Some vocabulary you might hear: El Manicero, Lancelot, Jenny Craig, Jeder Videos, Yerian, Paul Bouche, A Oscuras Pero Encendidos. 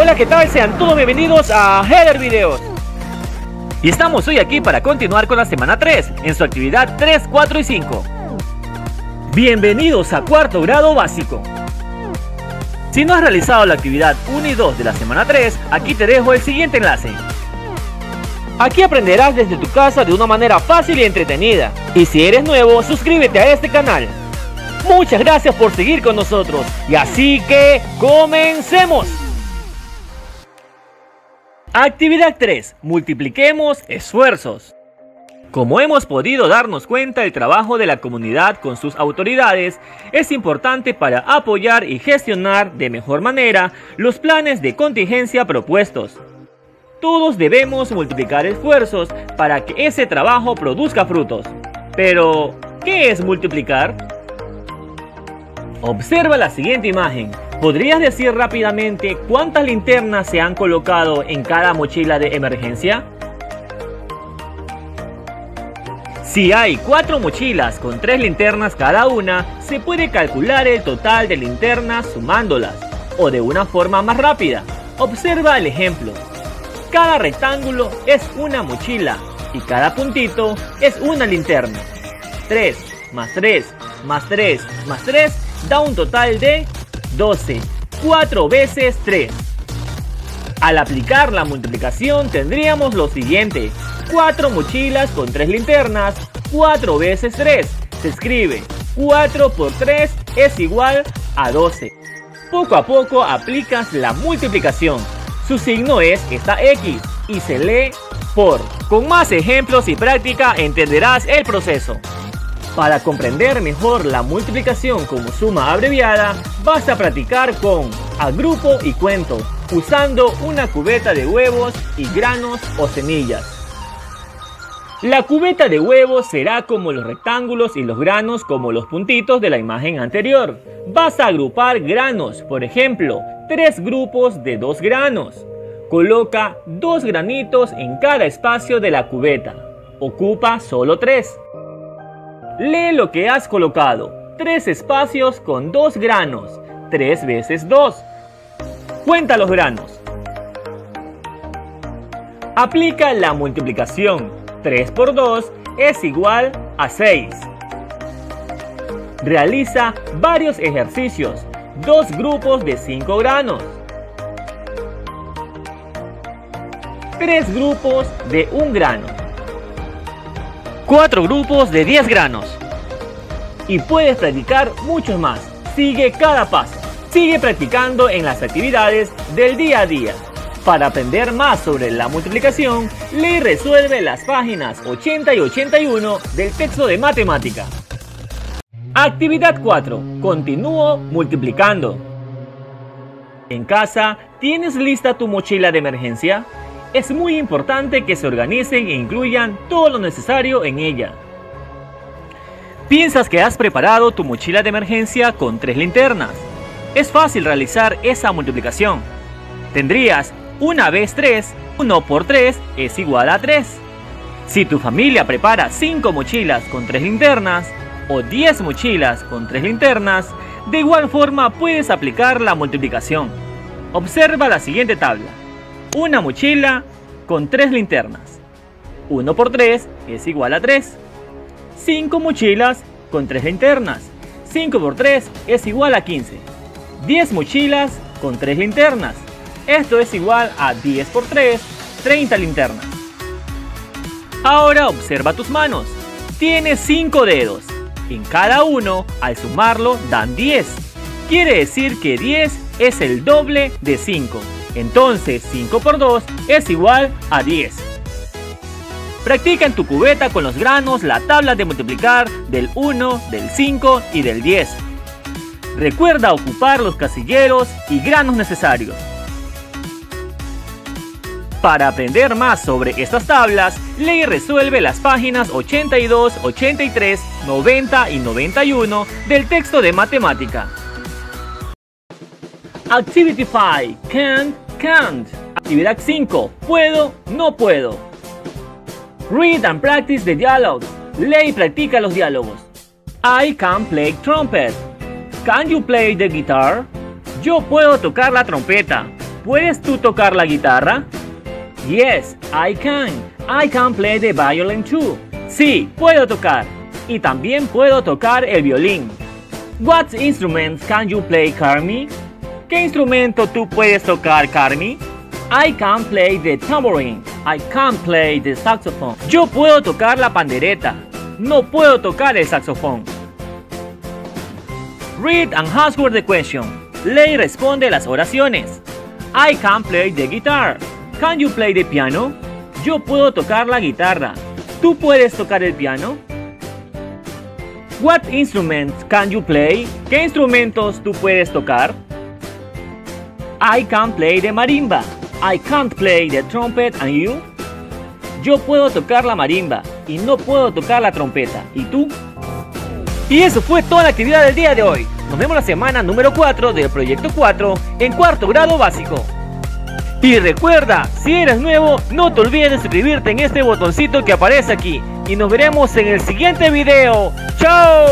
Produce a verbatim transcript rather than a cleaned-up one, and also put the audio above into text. Hola, ¿qué tal? Sean todos bienvenidos a Jeder Videos. Y estamos hoy aquí para continuar con la semana tres, en su actividad tres, cuatro y cinco. Bienvenidos a cuarto grado básico. Si no has realizado la actividad uno y dos de la semana tres, aquí te dejo el siguiente enlace. Aquí aprenderás desde tu casa de una manera fácil y entretenida. Y si eres nuevo, suscríbete a este canal. Muchas gracias por seguir con nosotros. Y así que, ¡comencemos! Actividad tres. Multipliquemos esfuerzos. Como hemos podido darnos cuenta, el trabajo de la comunidad con sus autoridades es importante para apoyar y gestionar de mejor manera los planes de contingencia propuestos. Todos debemos multiplicar esfuerzos para que ese trabajo produzca frutos. Pero, ¿qué es multiplicar? Observa la siguiente imagen. ¿Podrías decir rápidamente cuántas linternas se han colocado en cada mochila de emergencia? Si hay cuatro mochilas con tres linternas cada una, se puede calcular el total de linternas sumándolas, o de una forma más rápida. Observa el ejemplo. Cada rectángulo es una mochila y cada puntito es una linterna. tres más tres más tres más tres da un total de doce. cuatro veces tres. Al aplicar la multiplicación tendríamos lo siguiente. cuatro mochilas con tres linternas, cuatro veces tres, se escribe cuatro por tres es igual a doce. Poco a poco aplicas la multiplicación, su signo es esta X y se lee por. Con más ejemplos y práctica entenderás el proceso. Para comprender mejor la multiplicación como suma abreviada, basta practicar con agrupo y cuento, usando una cubeta de huevos y granos o semillas. La cubeta de huevos será como los rectángulos y los granos como los puntitos de la imagen anterior. Vas a agrupar granos, por ejemplo, tres grupos de dos granos. Coloca dos granitos en cada espacio de la cubeta. Ocupa solo tres. Lee lo que has colocado. Tres espacios con dos granos. Tres veces dos. Cuenta los granos. Aplica la multiplicación. tres por dos es igual a seis. Realiza varios ejercicios, dos grupos de cinco granos, tres grupos de un grano, cuatro grupos de diez granos y puedes practicar muchos más. Sigue cada paso, sigue practicando en las actividades del día a día. Para aprender más sobre la multiplicación, lee y resuelve las páginas ochenta y ochenta y uno del texto de matemática. Actividad cuatro. Continúo multiplicando. En casa, ¿tienes lista tu mochila de emergencia? Es muy importante que se organicen e incluyan todo lo necesario en ella. ¿Piensas que has preparado tu mochila de emergencia con tres linternas? Es fácil realizar esa multiplicación. Tendrías una vez tres, uno por tres es igual a tres. Si tu familia prepara cinco mochilas con tres linternas o diez mochilas con tres linternas, de igual forma puedes aplicar la multiplicación. Observa la siguiente tabla. Una mochila con tres linternas. uno por tres es igual a tres. cinco mochilas con tres linternas. cinco por tres es igual a quince. diez mochilas con tres linternas. Esto es igual a diez por tres, treinta linternas. Ahora observa tus manos. Tienes cinco dedos. En cada uno, al sumarlo, dan diez. Quiere decir que diez es el doble de cinco. Entonces, cinco por dos es igual a diez. Practica en tu cubeta con los granos la tabla de multiplicar del uno, del cinco y del diez. Recuerda ocupar los casilleros y granos necesarios. Para aprender más sobre estas tablas, lee y resuelve las páginas ochenta y dos, ochenta y tres, noventa y noventa y uno del texto de matemática. Activity cinco. Can't, can't. Actividad cinco. Puedo, no puedo. Read and practice the dialogues. Lee y practica los diálogos. I can play trumpet. Can you play the guitar? Yo puedo tocar la trompeta. ¿Puedes tú tocar la guitarra? Yes, I can. I can play the violin too. Sí, puedo tocar. Y también puedo tocar el violín. What instruments can you play, Carmi? ¿Qué instrumento tú puedes tocar, Carmi? I can play the tambourine. I can play the saxophone. Yo puedo tocar la pandereta. No puedo tocar el saxofón. Read and answer the question. Lee y responde las oraciones. I can play the guitar. Can you play the piano? Yo puedo tocar la guitarra. ¿Tú puedes tocar el piano? What instruments can you play? ¿Qué instrumentos tú puedes tocar? I can play the marimba. I can't play the trumpet and you? Yo puedo tocar la marimba y no puedo tocar la trompeta. ¿Y tú? Y eso fue toda la actividad del día de hoy. Nos vemos la semana número cuatro del proyecto cuatro en cuarto grado básico. Y recuerda, si eres nuevo, no te olvides de suscribirte en este botoncito que aparece aquí. Y nos veremos en el siguiente video. ¡Chao!